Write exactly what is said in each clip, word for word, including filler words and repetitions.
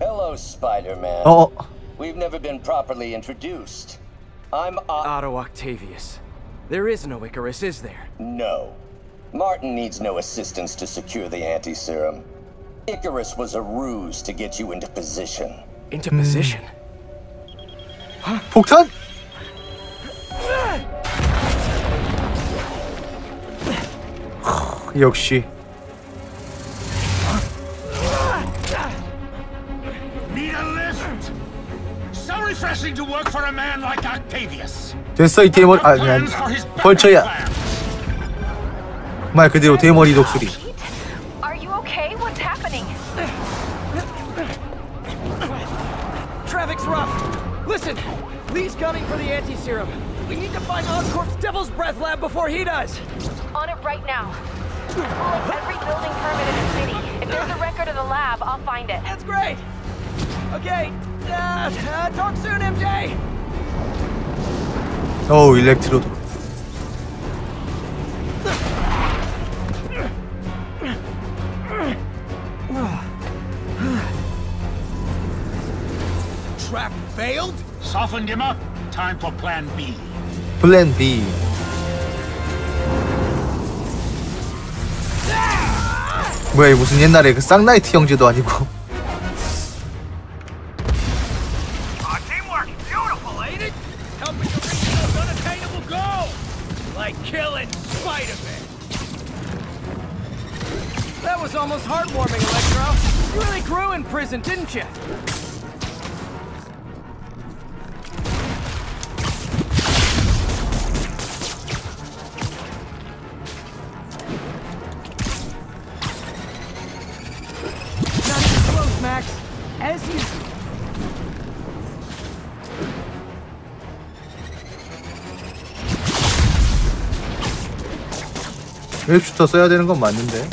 Hello, Spider-Man. Oh. We've never been properly introduced. I'm o Otto Octavius. There is no Icarus, is there? No. Martin needs no assistance to secure the anti-serum. Icarus was a ruse to get you into position. Into position? Huh? 폭탄? 역시. 됐어 이 대머리. 아 그냥 벌처야. 말 그대로 대머리 독수리. Traffic's rough. Listen, Lee's gunning for the anti-serum. We need to find Oscorp's Devil's Breath lab before he does. On it right now. Like every building permit in the city. If there's a record of the lab, I'll find it. That's great. Okay. Uh, uh, talk soon, 엠제이. Oh, Electro. Trap failed? Softened him up. Time for plan B. Plan B. 뭐야, 무슨 옛날에 그 쌍나이트 형제도 아니고. 웹슈터 써야 되는 건 맞는데.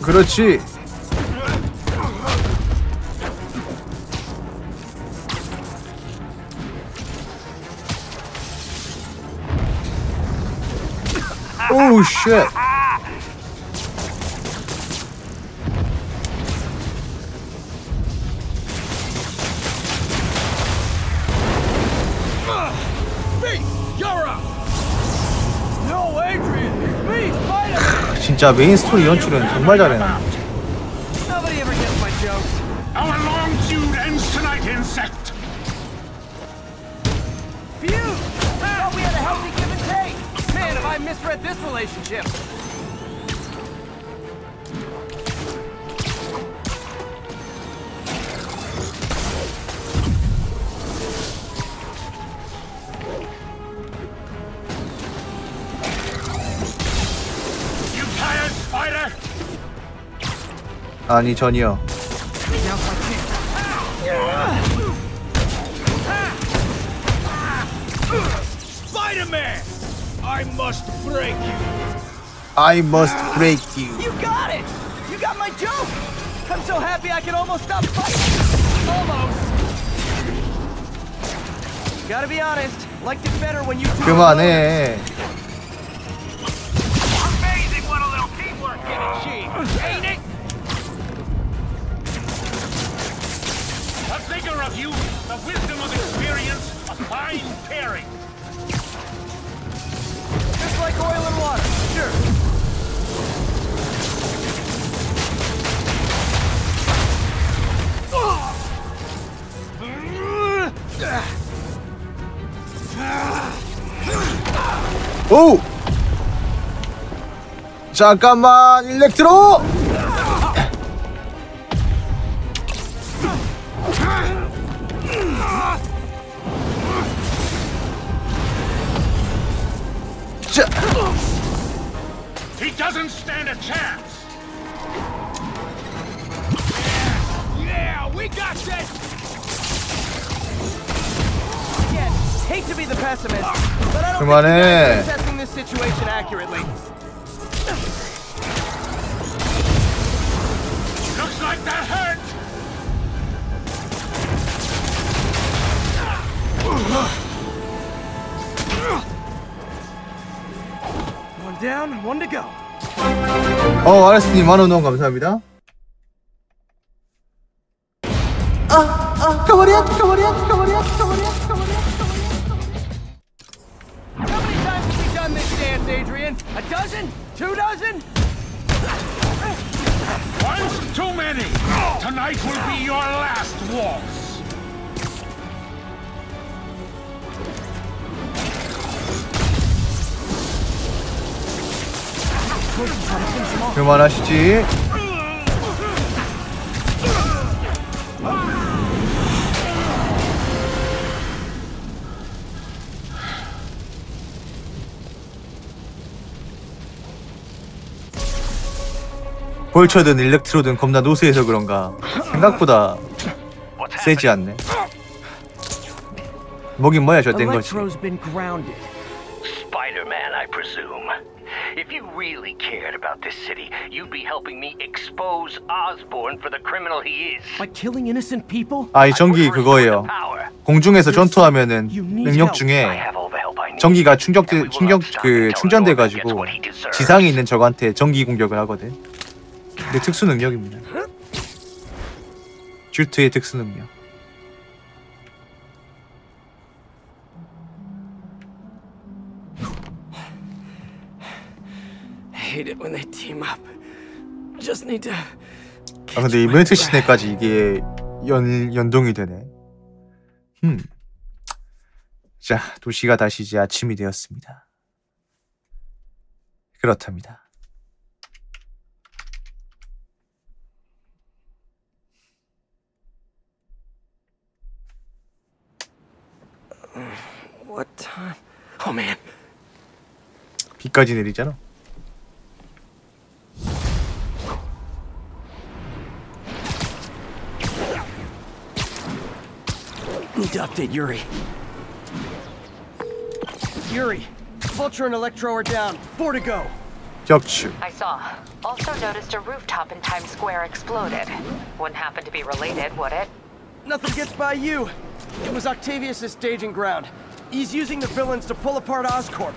그렇지. 오우 쉣. 진짜 메인 스토리 연출은 정말 잘해요. 아니 전혀. I must break you. I must break you. You got it. You got my joke. I'm so happy I can almost stop fighting. Almost. Gotta be honest. Liked it better when you. 그만해. Amazing what a little teamwork can achieve. Ain't it? Of you, the wisdom of experience, a fine pairing. Just like oil and water, sure. Oh! 잠깐만, 일렉트로! He doesn't stand a chance. Yeah, yeah, we got this. Again, hate to be the pessimist, but I don't think we're assessing this situation accurately. Looks like that hurt. 어, 아레스님 만원 감사합니다. 아, 아, 가버려, 가버려, 가버려, 가버려, 가버려. Once too many. Tonight will be your last waltz. 그만하시지. 볼처든 일렉트로든 겁나 노쇠해서 그런가 생각보다 세지 않네. 뭐긴 뭐야 저 땡거지. Spider-Man, I presume. If you really cared about this city, you'd be helping me expose Osborn for the criminal he is. By killing innocent people? 아, 이 전기 그거예요. 공중에서 전투하면은 능력 중에 전기가 충격 충격 그 충전돼 가지고 지상에 있는 적한테 전기 공격을 하거든. 근데 특수 능력입니다. 듀트의 특수 능력. 아 근데 이벤트 시내까지 이게 연, 연동이 되네. 음. 자, 도시가 다시 이제 아침이 되었습니다. 그렇답니다. What time? Oh man. 비까지 내리잖아. Need to update Yuri. Yuri, Vulture and Electro are down. Four to go. Jump. I saw. Also noticed a rooftop in Times Square exploded. Wouldn't happen to be related, would it? Nothing gets by you. It was Octavius's staging ground. He's using the villains to pull apart Oscorp.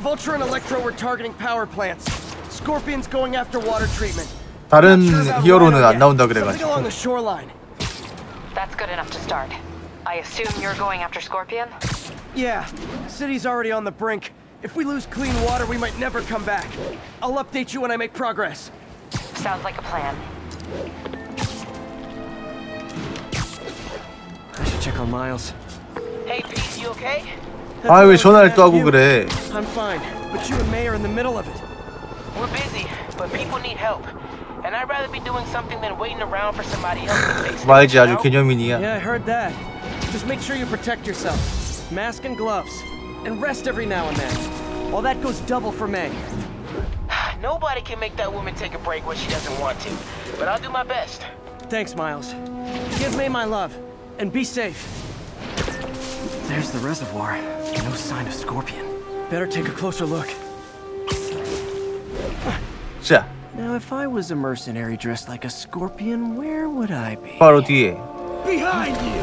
Vulture and Electro were targeting power plants. Scorpion's going after water treatment. 다른 히어로는 안 나온다 그래가지고. That's good enough to start. I assume you're going after Scorpion? Yeah. City's already on the brink. If we lose clean water, we might never come back. I'll update you when I make progress. Sounds like a plan. I should check on Miles. Hey, Pete, you okay? 아, 왜 전화를 또 하고 그래? I'm fine, but you and May are in the middle of it. We're busy, but people need help. And I'd rather be doing something than waiting around for somebody else to fix it. 말지 아주 개념이니야. Yeah, I heard that. Just make sure you protect yourself. Mask and gloves. And rest every now and then. Well, that goes double for May. Nobody can make that woman take a break when she doesn't want to. But I'll do my best. Thanks, Miles. Give May my love. And be safe. There's the reservoir. No sign of Scorpion. Better take a closer look. 자. Now if I was a mercenary dressed like a scorpion, where would I be? 바로 뒤에. Behind you.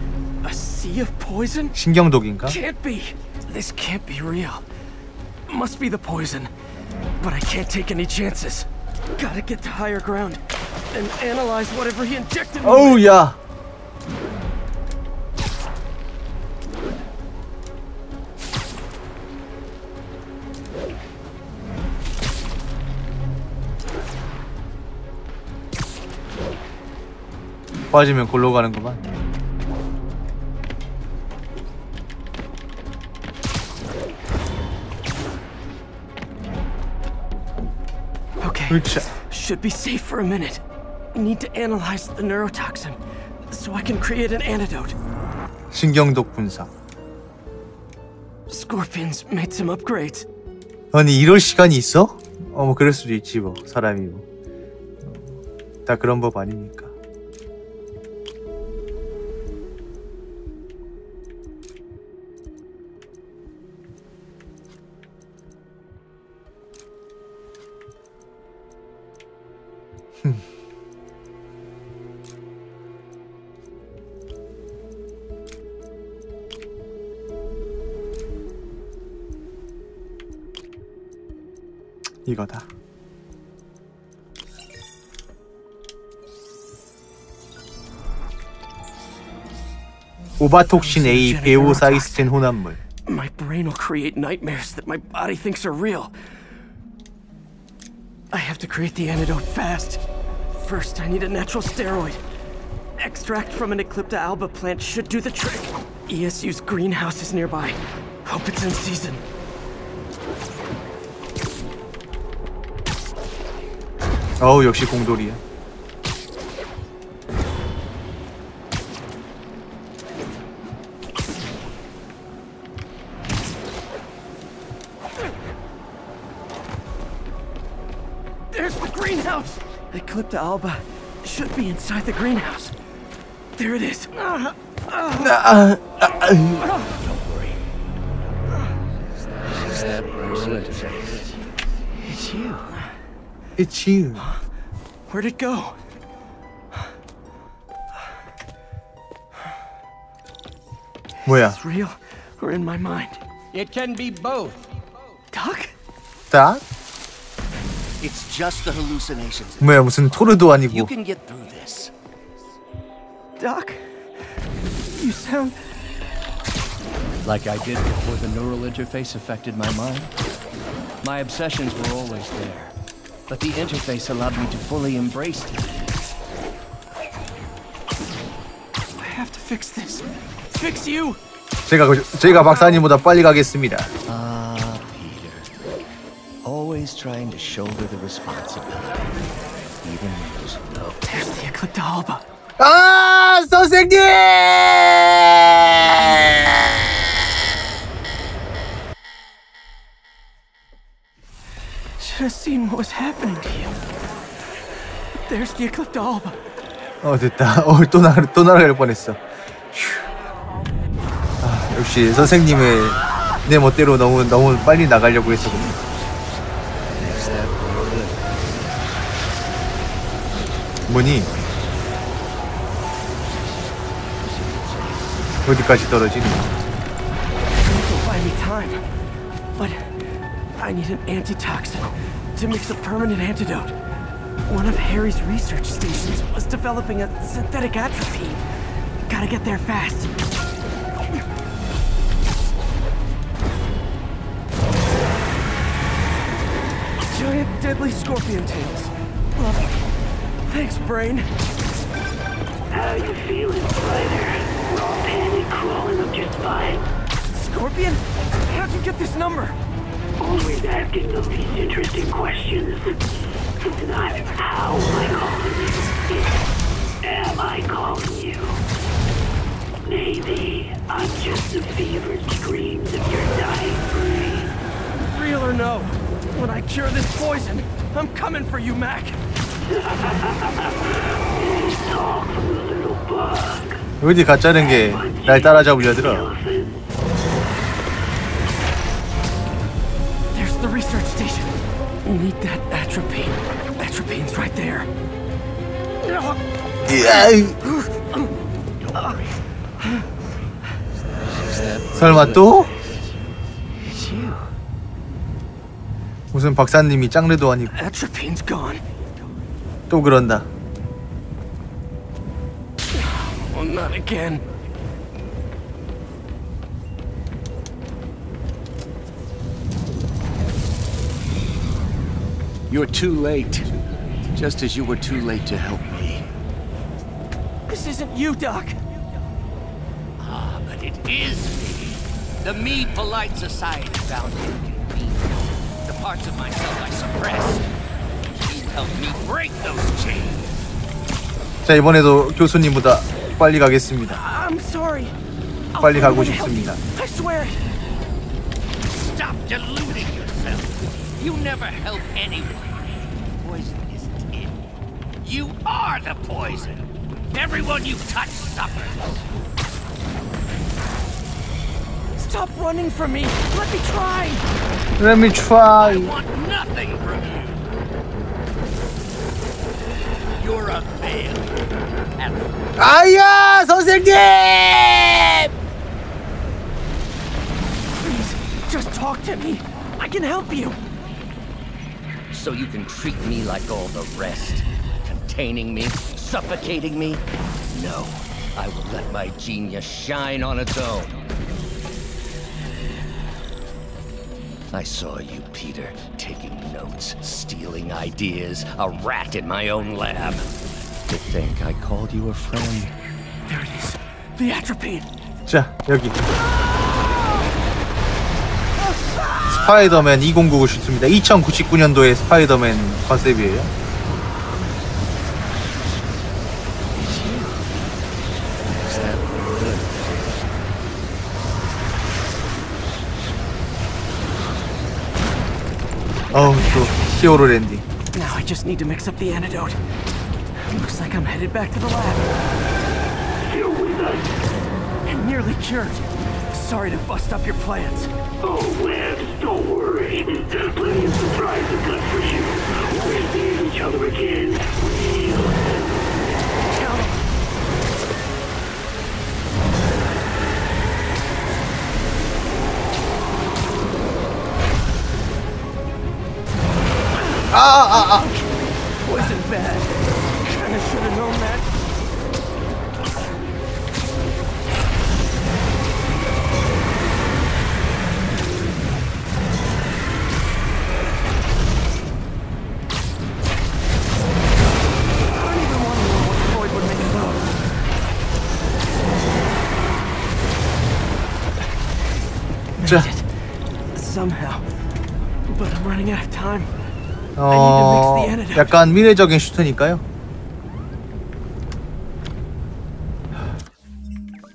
A sea of poison? 신경독인가? Can't be. This can't be real. Must be the poison. But I can't take any chances. Gotta get to higher ground and analyze whatever he injected me. Oh yeah. 빠지면 골로 가는구만. Should be safe for a minute. Need to analyze the neurotoxin so I can create an antidote. 신경독 분사. Scorpions made some upgrades. 아니 이럴 시간이 있어? 어 뭐 그럴 수도 있지 뭐. 사람이 뭐 다 그런 법 아닙니까? 이거다. 오바톡신 A 배우 사이스텐 혼합물. My brain will create nightmares that my body thinks are real. I have to create the antidote fast. First, I need a natural steroid. Extract from an Eclipta alba plant should do the trick. E S U's greenhouse is nearby. Hope it's in season. 어우 역시 공돌이야. There's the greenhouse. Eclipta alba should be inside the greenhouse. There it is. Don't worry. It's you. It's you. Where'd it go? 뭐야? It's real or in my mind? It can be both. Doc? Doc? It's just the hallucinations. 뭐야 무슨 토르도 아니고. You can get through this. Doc, you sound like I did before the neural interface affected my mind. My obsessions were always there. But the interface allowed me to fully embrace them. I have to fix this. Fix you. 제가 제가 박사님보다 빨리 가겠습니다. Ah, Peter. Always trying to shoulder the responsibility. Even when there's no. There's the Eclipta alba. 아, 선생님! I've seen what was happening to you. There's the Eclipta alba. 어 됐다. 어 또 나 또 날아갈 뻔했어. 아, 역시 선생님의 내 멋대로 너무 너무 빨리 나가려고 했었군요. 뭐니? 어디까지 떨어지니? I need an antitoxin to mix a permanent antidote. One of Harry's research stations was developing a synthetic atropine. Gotta get there fast. Giant deadly scorpion tails. Lovely. Thanks, brain. How you feeling, Spider? Raw panic crawling up your spine. Scorpion? How'd you get this number? Always asking the least interesting questions. It's not how am I calling you, it's am I calling you? Maybe I'm just the fevered dreams of your dying brain. Real or no, when I cure this poison, I'm coming for you, Mac. It's talk from the little bug. 어디 가짜는 게 날 따라잡으려 들어. The research station. We need that atropine. Atropine's right there. 설마 또? 무슨 박사님이 짱래도 아니고. Atropine's gone. 또 그런다. Well, not again. You're too late. Just as you were too late to help me. This isn't you, Doc. Ah, but it is me. The me polite society found inconvenient. The parts of myself I suppressed. You helped me break those chains. 자, 이번에도 교수님보다 빨리 가겠습니다. I'm sorry. 빨리 가고 싶습니다. I swear. Stop deluding yourself. You never help anyone. Poison isn't in you. You are the poison. Everyone you touch suffers. Stop running from me. Let me try. Let me try. I want nothing from you. You're a failure. 아야, 선생님! Please, just talk to me. I can help you. So you can treat me like all the rest. Containing me, suffocating me. No, I will let my genius shine on its own. I saw you, Peter, taking notes, stealing ideas, a rat in my own lab. To think I called you a friend. There it is. The atropine. 자, 여기. 스파이더맨 이공구구 슈트입니다. 이천구십구 년도의 스파이더맨 컨셉이에요. 어우, 또 히어로 랜딩. Now I just need to mix up the antidote. Looks like I'm headed back to the lab. Here we go. And nearly cured. Sorry to bust up your plans. Oh, Lance, don't worry. Plenty of surprises left for you. We'll see each other again. Ah, ah, ah. Wasn't bad. Kinda should have known that. Somehow, but I'm running out of time. 어, 약간 미래적인 슈트니까요.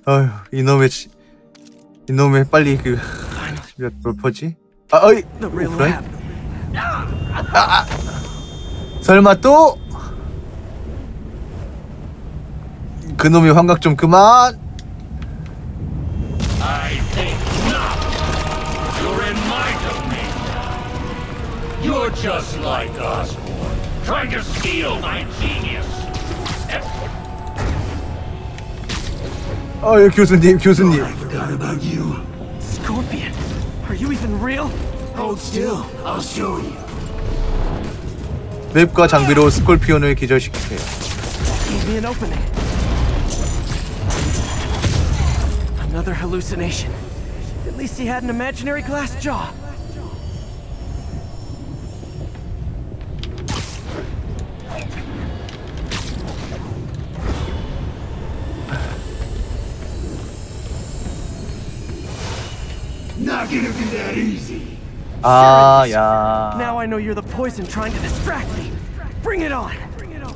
어휴, 이놈의 이놈의 빨리 그 몇 퍼지? 아, 어이, 오프라인? 아, 아. 설마 또 그놈의 환각 좀 그만. You're just like Oscorp, trying to steal my genius. Oh, 교수님, 교수님. I forgot about you. Scorpion, are you even real? Hold still, I'll show you. 맵과 장비로 스콜피온을 기절시키세요. Give me an opening. Another hallucination. At least he had an imaginary glass jaw. 아, 야. Now I know you're the poison trying to distract me. Bring it on. Bring it on.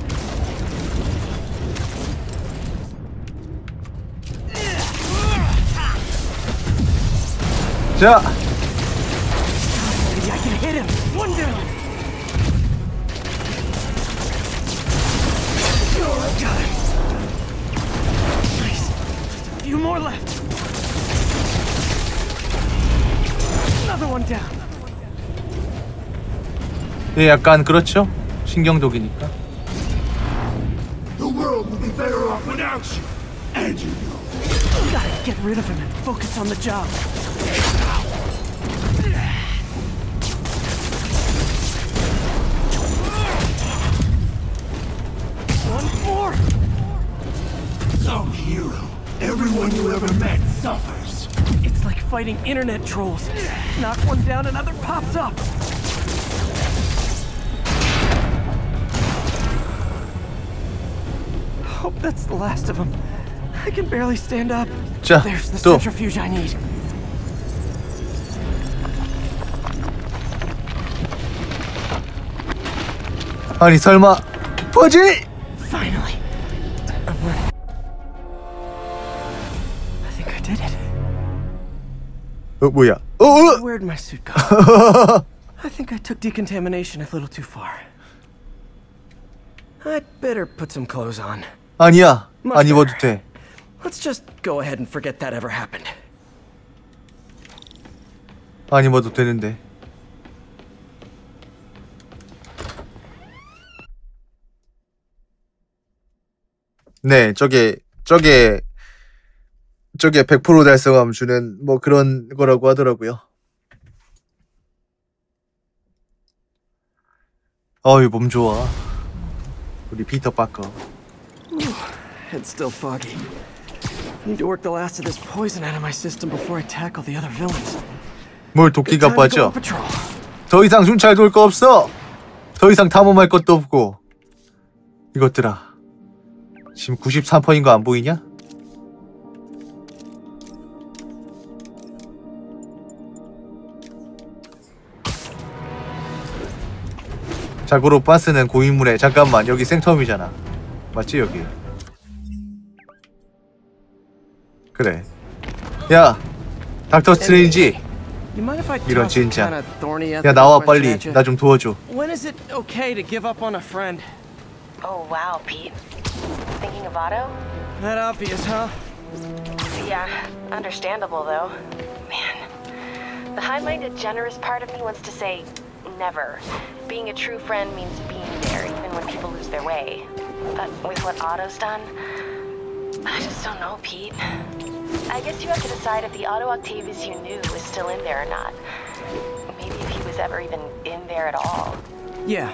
자. Maybe I can hit him. One down. Got it. Nice. Just a few more left. Another one down. 예, 약간 그렇죠. 신경독이니까. The world will be better off without you. And you know. Gotta get rid of him and focus on the job. One more. Some hero. Everyone you ever met suffers. It's like fighting internet trolls. Knock one down, another pops up. Hope that's the last of them. I can barely stand up. 자, There's the centrifuge I need. 아니 설마 퍼즐? Finally. I think I did it. 어 뭐야? 어? Where'd my suit go? I think I took decontamination a little too far. I'd better put some clothes on. 아니야, 안 입어도 돼. Let's just go ahead and forget that ever happened. 안 입어도 되는데. 네, 저게 저게 저게 백 퍼센트 달성함 주는 뭐 그런 거라고 하더라고요. 어이, 몸 좋아. 우리 피터 파커. It's still foggy. Need to work the last of this poison out of my system before I tackle the other villains. 뭘 도끼가 빠져. 더 이상 순찰 돌 거 없어. 더 이상 탐험할 것도 없고. 이것들아. 지금 구십삼 퍼센트인 거 안 보이냐? 자고로 빠스는 고인물에 잠깐만 여기 생텀이잖아. 맞지 여기? 그래. 야, 닥터 스트레인지. 이런 진짜. 야 나와 빨리. 나 좀 도와줘. Oh wow, Pete. Thinking of Otto? That obvious, huh? Yeah, understandable though. Man, the high-minded, generous part of me wants to say never. Being a true friend means being there even when people lose their way. But with what Otto's done, I just don't know, Pete. I guess you have to decide if the Otto Octavius you knew is still in there or not. Maybe if he was ever even in there at all. Yeah.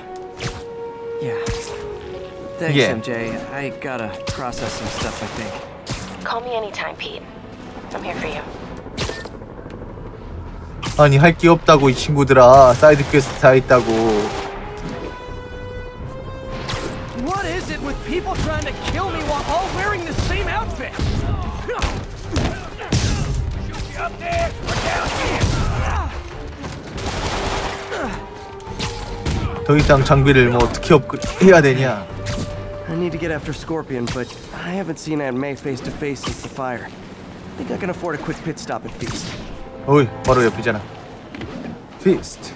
Yeah. Thanks, yeah. M J. I gotta process some stuff, I think. Call me anytime, Pete. I'm here for you. 아니 할 게 없다고 이 친구들아. 사이드 퀘스트 다 있다고. What is it with people trying to kill me while all wearing the same outfit? Shoot you up there or down here. 더 이상 장비를 뭐 어떻게 업 해야 되냐? I need to get after Scorpion, but I haven't seen Aunt May face to face since the fire. I think I can afford a quick pit stop at Feast. 어이, 바로 옆이잖아. Feast.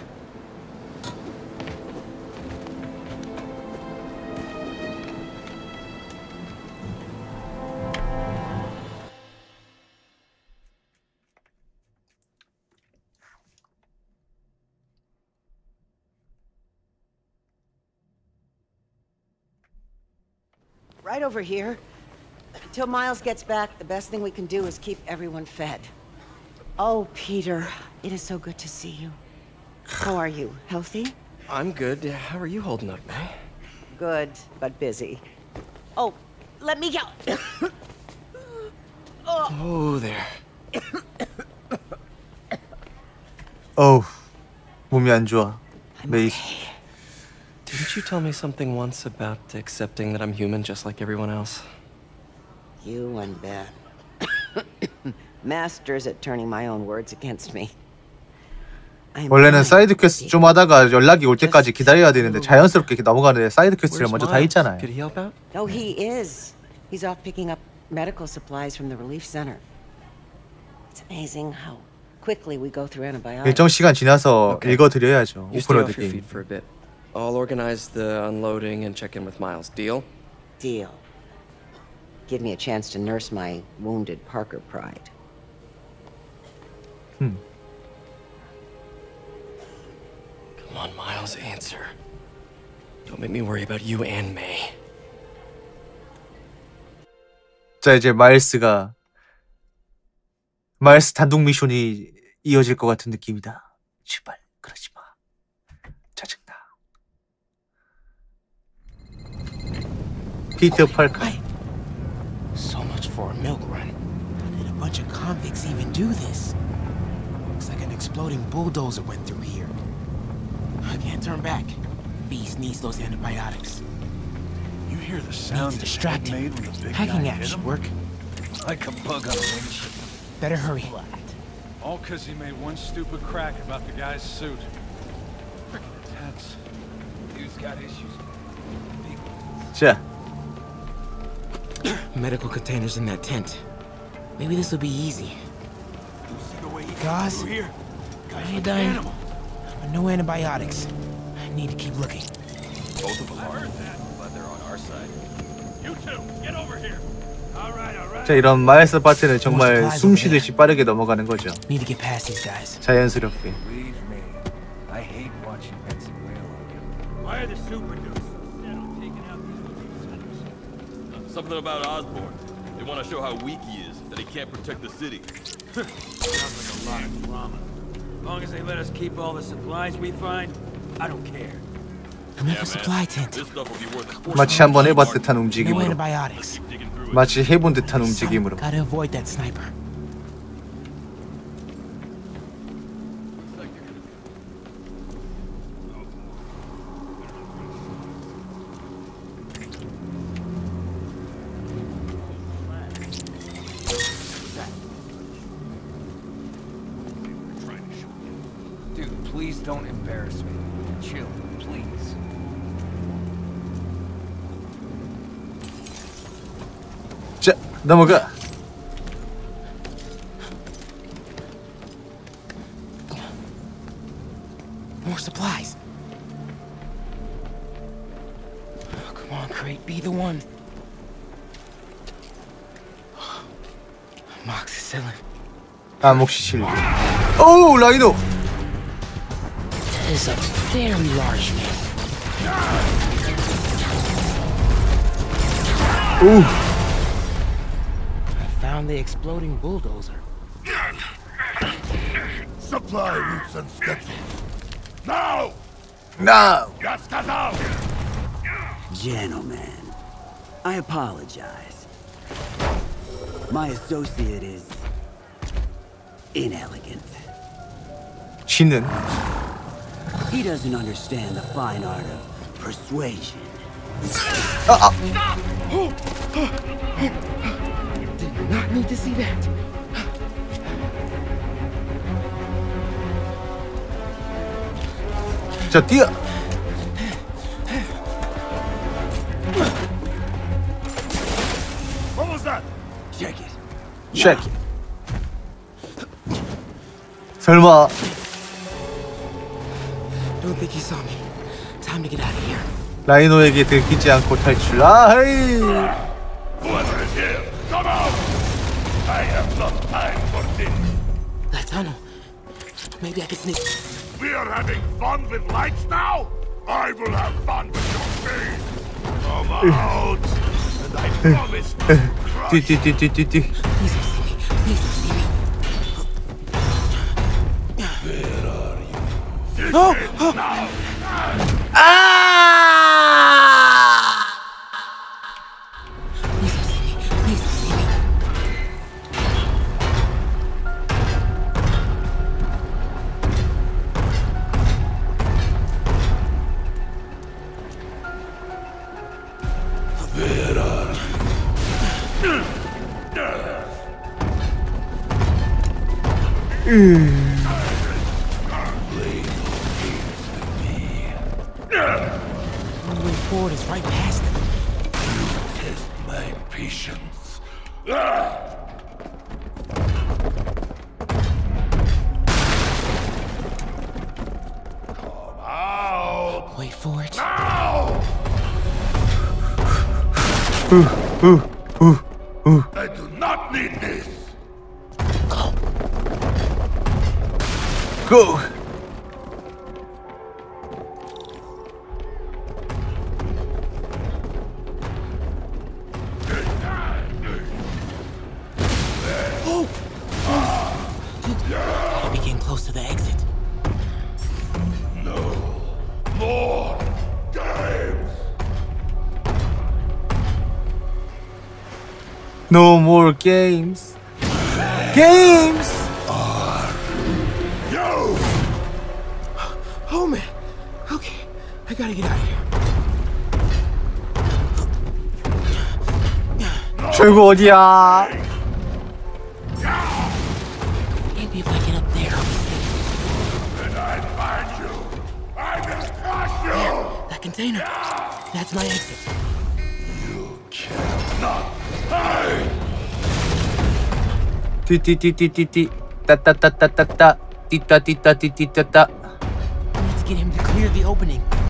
Right over here. Until Miles gets back, the best thing we can do is keep everyone fed. Oh, Peter, it is so good to see you. How are you? Healthy? I'm good. How are you holding up, May? Good, but busy. Oh, let me go. Oh, there. Oh, 몸이 안 좋아. May. Didn't you tell me something once about accepting that I'm human just like everyone else? You and Ben. Masters at turning my own words against me. 원래는 사이드 퀘스트 좀 하다가 연락이 올 때까지 기다려야 되는데 자연스럽게 넘어가는데 사이드 퀘스트를 먼저 다 했잖아요. No, he is. He's off picking up medical supplies from the relief center. It's amazing how quickly we go through antibiotics. 일정 시간 지나서 읽어드려야죠. 오프로드기. I'll organize the unloading and check in with Miles. Deal? Deal. Give me a chance to nurse my wounded Parker pride. Hmm. Come on, Miles, answer. Don't make me worry about you and May. 자, 이제 마일스가 마일스 단독 미션이 이어질 것 같은 느낌이다. 제발 그러지 마. 짜증나. 피터 팔카. So much for a milk run. How did a bunch of convicts even do this? Looks like an exploding bulldozer went through here. I can't turn back. Beast needs those antibiotics. You hear the sound? Needs distracting. Hacking app should work. Like a bug on a windshield. Better hurry. All because he made one stupid crack about the guy's suit. Freaking intense. Dude's got issues. Big ones. Sure. Medical containers in that tent. Maybe this will be easy. Guys, iodine But no antibiotics. I need to keep looking. Both of them are. Glad they're on our side. You two, get over here. All right, all right. 자, 이런 마일스 파트는 정말 숨 쉬듯이 빠르게 넘어가는 거죠. Need to get past these guys. 자연스럽게. I hate watching pets wail. Why are the super dudes taking out these little something about Osborn. They want to show how weak he is, that he can't protect the city. Sounds like a lot of drama. As long as they let us keep all the supplies we find, I don't care. Yeah, man. 마치 한번 해봤 듯한 움직임으로. 마치 해본 듯한 움직임으로. Gotta avoid that sniper. 자, 넘어가. More supplies. Oh, come on, crate, be the one. Moxicillin. 아, 몫이실리. 오, 라이노. This is a very large man. 오. The exploding bulldozer. Supply routes and schedules. Now! Now! Just cut out! Gentlemen, I apologize. My associate is inelegant. Chen Lin. He doesn't understand the fine art of persuasion. Uh -oh. Not need to see that. 자, 뛰어. What was that? Check it. Check it. 설마. Don't think he saw me. Time to get out of here. 라이노에게 들키지 않고 탈출. 아, 헤이. I have not time for this. That tunnel. Maybe I can sneak. We are having fun with lights now? I will have fun with your face. Come out. And I promise not to crush. Please don't see me. Please don't see me. Where are you? This oh, is oh. now. Ah! No more games. Games. Yo. Oh man. Okay, I gotta get out of here. 출구 어디야? Maybe if I get up there. Then I'll find you. I will crush you. There, that container. That's my exit. You cannot. 띠띠띠띠띠띠 따따따따따따 띠따띠따띠띠따따 get him to clear the opening.